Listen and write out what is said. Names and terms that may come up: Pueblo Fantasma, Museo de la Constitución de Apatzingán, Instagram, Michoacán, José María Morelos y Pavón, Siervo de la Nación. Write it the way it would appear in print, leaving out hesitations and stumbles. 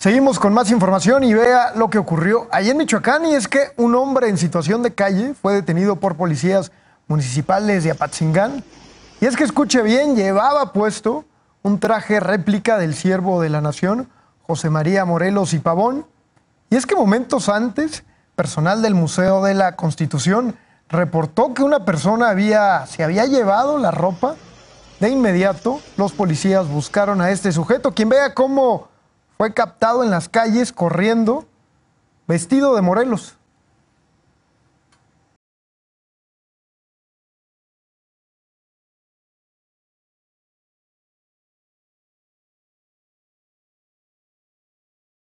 Seguimos con más información y vea lo que ocurrió allí en Michoacán, y es que un hombre en situación de calle fue detenido por policías municipales de Apatzingán. Y es que, escuche bien, llevaba puesto un traje réplica del Siervo de la Nación, José María Morelos y Pavón. Y es que momentos antes, personal del Museo de la Constitución reportó que una persona se había llevado la ropa. De inmediato, los policías buscaron a este sujeto, quien vea cómo fue captado en las calles corriendo, vestido de Morelos.